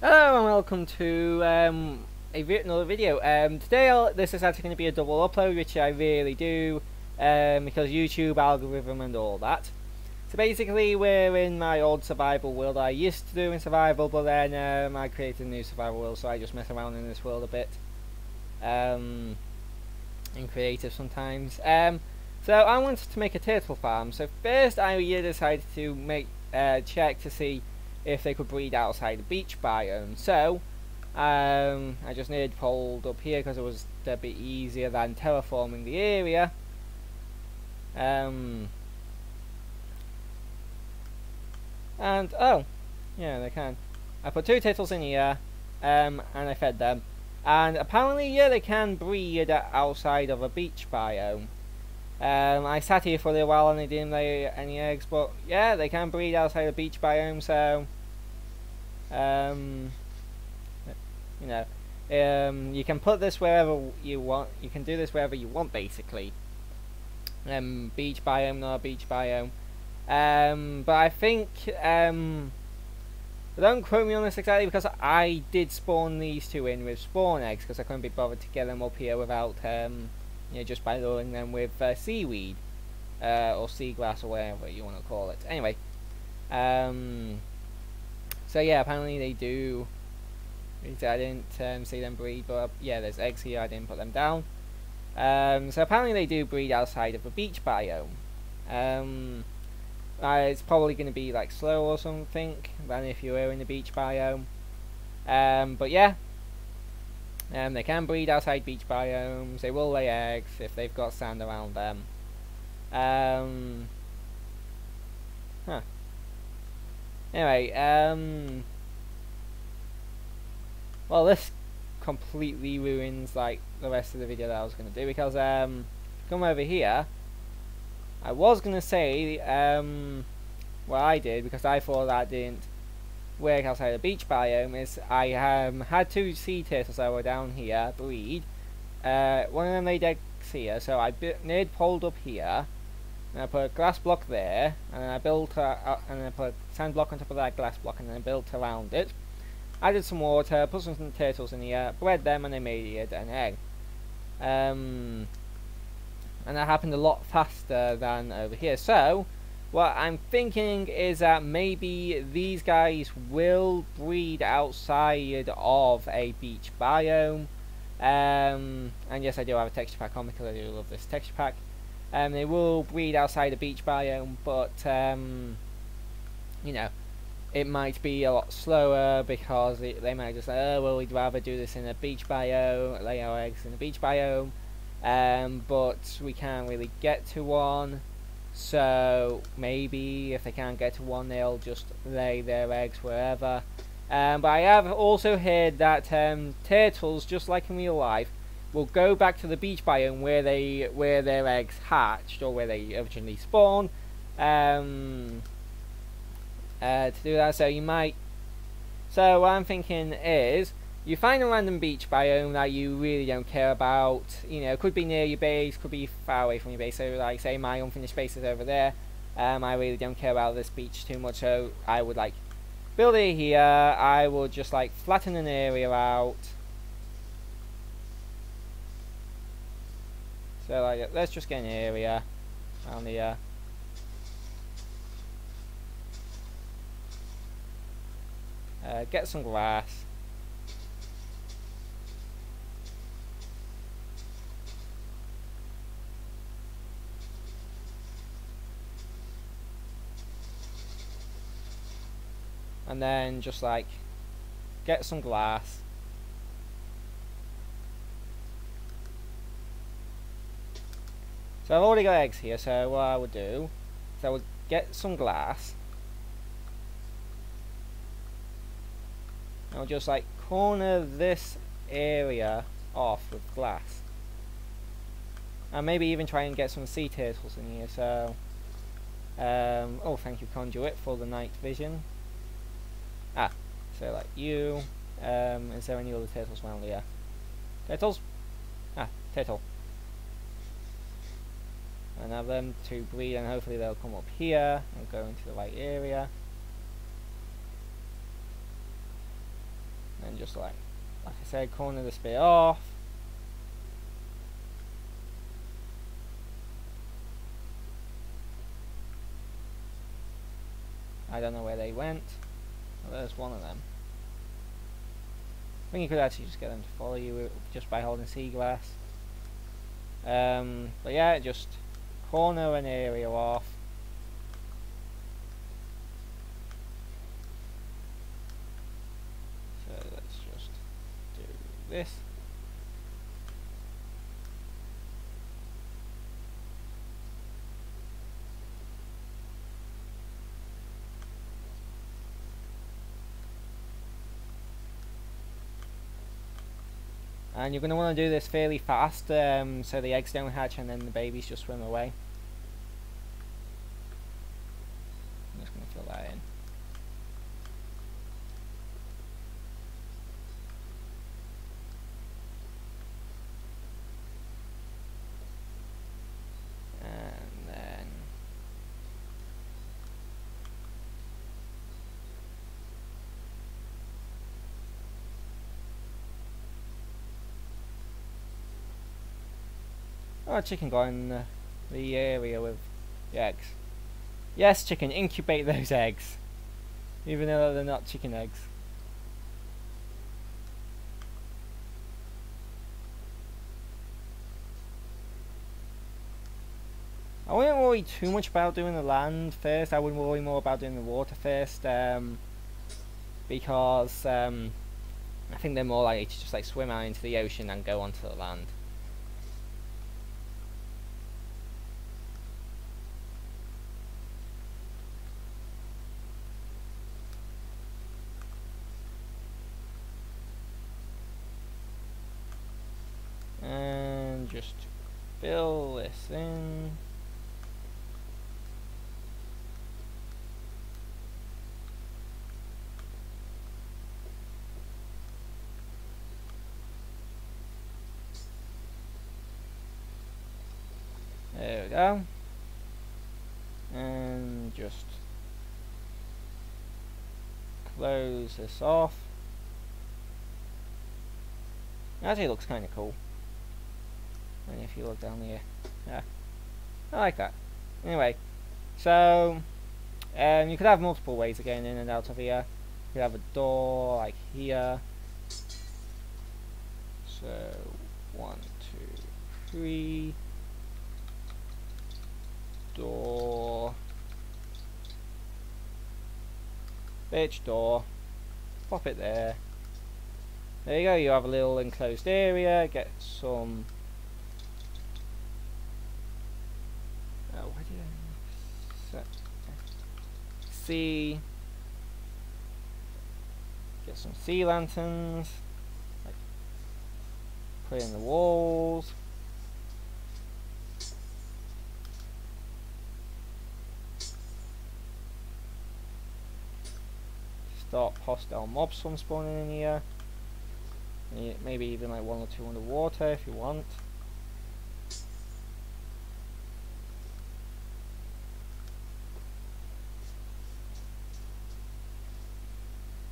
Hello and welcome to another video. Today this is actually going to be a double upload, which I really do because YouTube algorithm and all that. So basically we're in my old survival world I used to do in survival, but then I created a new survival world, so I just mess around in this world a bit. And creative sometimes. So I wanted to make a turtle farm, so first I decided to make check to see if they could breed outside the beach biome. So I just nerd polled up here because it was a bit easier than terraforming the area. And oh yeah, they can. I put two turtles in here and I fed them, and apparently yeah, they can breed outside of a beach biome. I sat here for a little while and they didn't lay any eggs, but yeah, they can breed outside the beach biome, so you know, you can put this wherever you want. You can do this wherever you want, basically. Beach biome, not a beach biome. But I think don't quote me on this exactly, because I did spawn these two in with spawn eggs because I couldn't be bothered to get them up here without you know, just by luring them with seaweed or seagrass or whatever you want to call it. Anyway, so yeah, apparently they do. I didn't see them breed, but yeah, there's eggs here. I didn't put them down. So apparently they do breed outside of a beach biome. It's probably going to be like slow or something than if you were in the beach biome. But yeah. They can breed outside beach biomes. They will lay eggs if they've got sand around them. Anyway, well, this completely ruins like the rest of the video that I was going to do, because come over here. I was going to say what I did, because I thought that didn't work outside the beach biome, is I had two sea turtles that were down here breed. One of them laid eggs here, so I nerd poled up here, and I put a glass block there, and then I built and I put a sand block on top of that glass block, and then I built around it. Added some water, put some turtles in here, bred them, and they made an egg. And that happened a lot faster than over here. So what I'm thinking is that maybe these guys will breed outside of a beach biome. And yes, I do have a texture pack on because I do love this texture pack. They will breed outside a beach biome, but you know, it might be a lot slower because they might just say, oh well, we'd rather do this in a beach biome, lay our eggs in a beach biome, but we can't really get to one. So maybe if they can't get to one, they'll just lay their eggs wherever. But I have also heard that turtles, just like in real life, will go back to the beach biome where their eggs hatched, or where they originally spawned, to do that. So you might. So what I'm thinking is, you find a random beach biome that you really don't care about. You know, it could be near your base, could be far away from your base. So, like, say my unfinished base is over there. I really don't care about this beach too much, so I would like build it here. I would just like flatten an area out. So, like, let's just get an area around here. Get some grass. And then just like get some glass. So I've already got eggs here, so what I would do is I would get some glass. I'll just like corner this area off with glass. And maybe even try and get some sea turtles in here, so oh, thank you, Conduit, for the night vision. So like you, is there any other turtles around here? Turtles? Turtle. And have them to breed, and hopefully they'll come up here and go into the right area. and just like I said, corner this bit off. I don't know where they went. Well, there's one of them. I think you could actually just get them to follow you just by holding sea glass. But yeah, just corner an area off. So let's just do this. And you're going to want to do this fairly fast, so the eggs don't hatch and then the babies just swim away. I'm just going to fill that in. And then... oh, chicken got in the area with the eggs. Yes, chicken, incubate those eggs. Even though they're not chicken eggs. I wouldn't worry too much about doing the land first. I would worry more about doing the water first. Because I think they're more likely to just like swim out into the ocean and go onto the land. Just fill this in. There we go. And just close this off. Actually, it looks kind of cool. And if you look down here, yeah, I like that. Anyway, so you could have multiple ways of getting in and out of here. You could have a door like here. So 1, 2, 3, door, bitch door, pop it there. There you go. You have a little enclosed area. Get some. Get some sea lanterns, like put in the walls. Stop hostile mobs from spawning in here. Maybe even like 1 or 2 underwater if you want.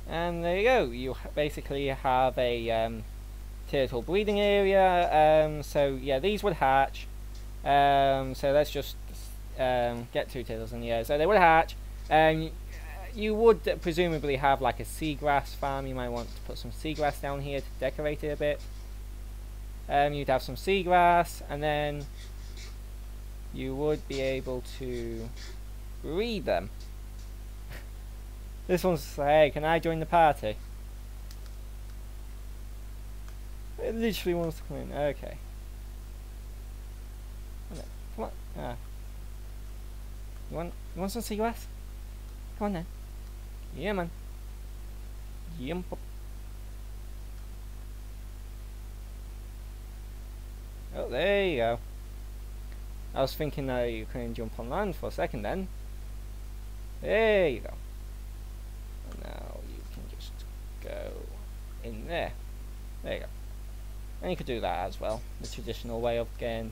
And there you go, you basically have a turtle breeding area, so yeah, these would hatch, so let's just get 2 turtles in the air, so they would hatch, and you would presumably have like a seagrass farm. You might want to put some seagrass down here to decorate it a bit. You'd have some seagrass, and then you would be able to breed them. This one's hey, can I join the party? It literally wants to come in. Okay. Come on. You want some seagrass? Come on then. Yeah, man. Yum. Oh, there you go. I was thinking that you couldn't jump on land for a second then. There you go. Now you can just go in there. There you go. And you could do that as well, the traditional way of getting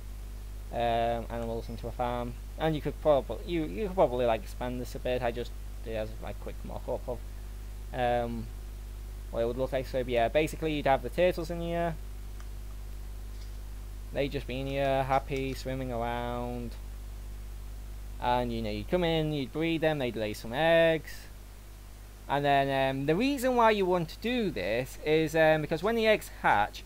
animals into a farm. And you could probably like expand this a bit. I just did as a quick mock up of what it would look like. So yeah, basically you'd have the turtles in here. They'd just be in here, happy, swimming around. And you know, you'd come in, you'd breed them, they'd lay some eggs. And then the reason why you want to do this is because when the eggs hatch,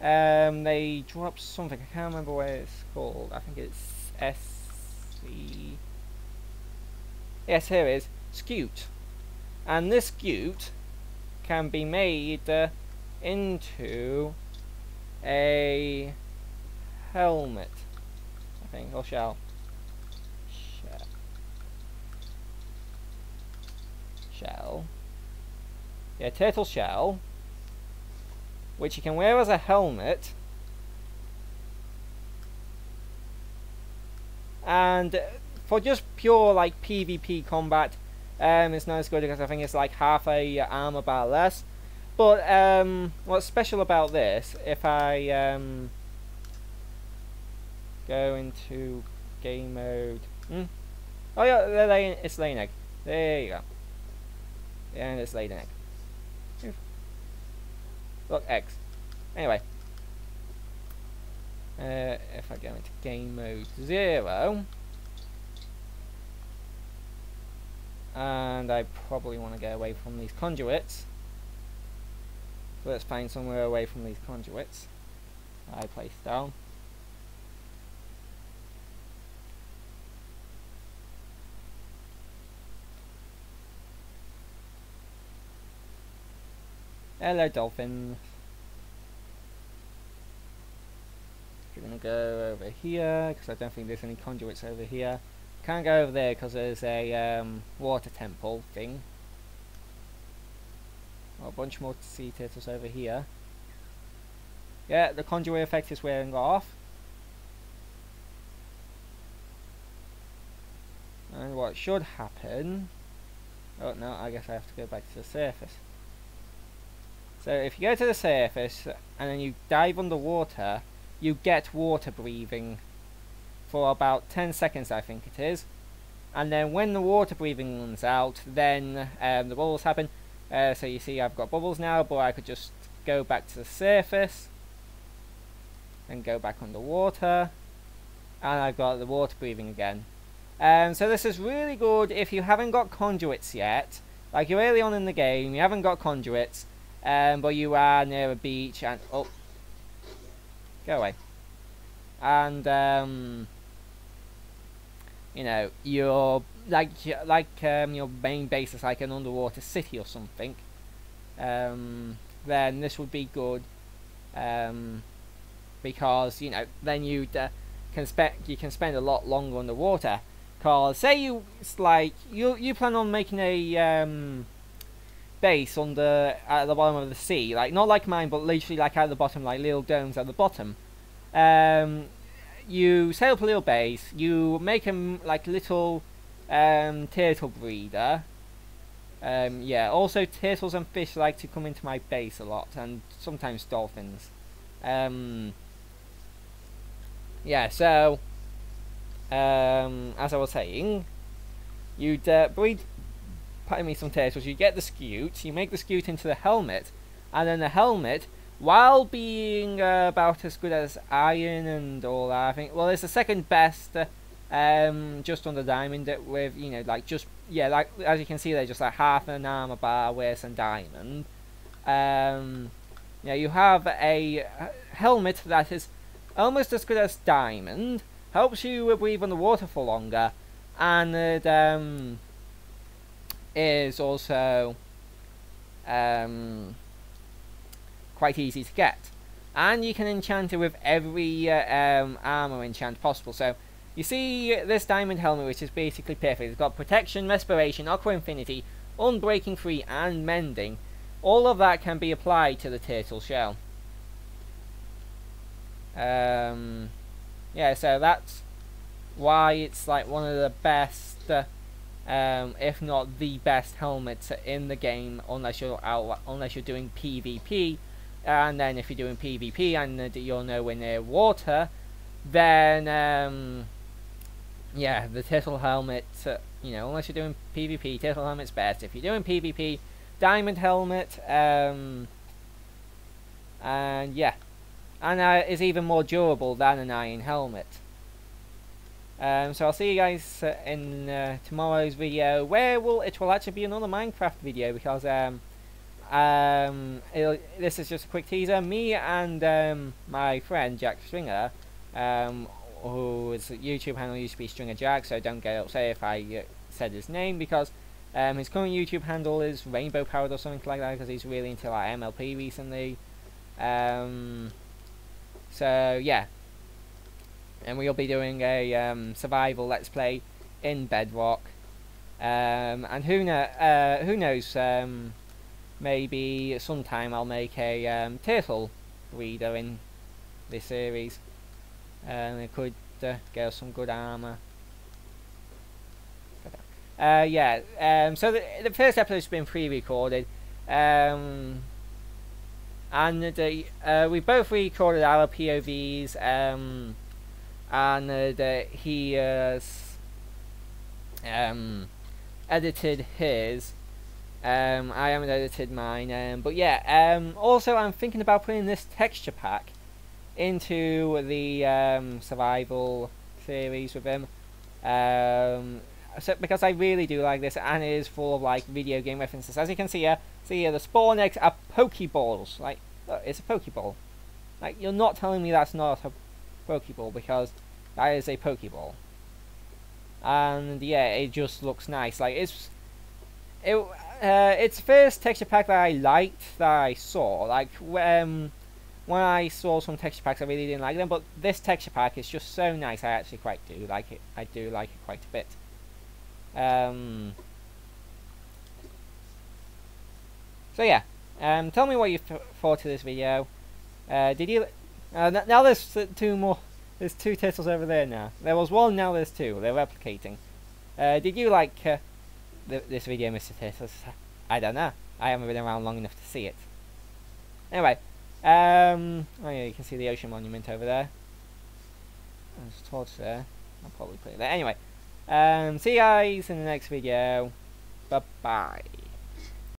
they drop something. I can't remember what it's called. I think it's SC. Yes, here it is, scute. And this scute can be made into a helmet, I think, or shell. Shell, yeah, turtle shell, which you can wear as a helmet, and for just pure like PvP combat, it's not as good because I think it's like half a armor bar less. But what's special about this? If I go into game mode, oh yeah, it's laying egg. There you go. And it's laid an egg. Look, eggs. Anyway. If I go into game mode 0. And I probably want to get away from these conduits. So let's find somewhere away from these conduits. I place down. Hello, dolphins. We're going to go over here, because I don't think there's any conduits over here. Can't go over there, because there's a water temple thing. Well, a bunch more sea turtles over here. Yeah, the conduit effect is wearing off. And what should happen... Oh, no, I guess I have to go back to the surface. So if you go to the surface and then you dive underwater, you get water breathing for about 10 seconds, I think it is. And then when the water breathing runs out, then the bubbles happen. So you see I've got bubbles now, but I could just go back to the surface and go back underwater. And I've got the water breathing again. So this is really good if you haven't got conduits yet. Like you're early on in the game, you haven't got conduits. But you are near a beach and oh, go away. And you know, your your main base is like an underwater city or something. Then this would be good, because you know then you can spend a lot longer underwater. Cause say you you plan on making a base under at the bottom of the sea, like not like mine, but literally like at the bottom, like little domes at the bottom. You set up a little base, you make a like little turtle breeder. Yeah, also turtles and fish like to come into my base a lot, and sometimes dolphins. Yeah, so as I was saying, you'd breed some turtles, you get the scute, you make the scute into the helmet, and then the helmet, while being about as good as iron and all that, I think, well, it's the second best, just on the diamond, with, you know, like, just, yeah, like, as you can see, they're just like half an armor bar worse than diamond. Yeah, you have a helmet that is almost as good as diamond, helps you breathe on the water for longer, and it, is also quite easy to get, and you can enchant it with every armor enchant possible. So you see this diamond helmet, which is basically perfect. It's got protection, respiration, aqua infinity, unbreaking free, and mending. All of that can be applied to the turtle shell. Yeah, so that's why it's like one of the best. If not the best helmets in the game, unless you're out, unless you're doing PvP, and then if you're doing PvP and you're nowhere near water, then yeah, the turtle helmet. You know, unless you're doing PvP, turtle helmet's best. If you're doing PvP, diamond helmet, and yeah, and is even more durable than an iron helmet. So I'll see you guys in tomorrow's video, where it will actually be another Minecraft video, because this is just a quick teaser. Me and my friend Jack Stringer, whose YouTube handle used to be Stringer Jack, so don't get upset if I said his name, because his current YouTube handle is Rainbow Powered or something like that, because he's really into like MLP recently. So yeah, and we'll be doing a survival let's play in Bedrock, and who knows, maybe sometime I'll make a turtle breeder in this series, and it could get us some good armor. Yeah, so the first episode's been pre-recorded, and we both recorded our POVs, and he has edited his. I haven't edited mine, but yeah. Also, I'm thinking about putting this texture pack into the survival series with him, so, because I really do like this, and it is full of like video game references. As you can see here, the spawn eggs are Pokeballs. Like, look, it's a Pokeball. Like, you're not telling me that's not a Pokeball, because that is a Pokeball. And yeah, it just looks nice. Like, it's the first texture pack that I liked, that I saw. Like, when I saw some texture packs, I really didn't like them, but this texture pack is just so nice. I actually quite do like it. I do like it quite a bit. So yeah, tell me what you thought of this video. Did you? Now there's two more. There's two turtles over there now. There was one. Now there's two. They're replicating. Did you like this video, Mr. Turtles? I don't know. I haven't been around long enough to see it. Anyway, oh yeah, you can see the ocean monument over there. There's a torch there. I'll probably put it there. Anyway, see you guys in the next video. Bye bye.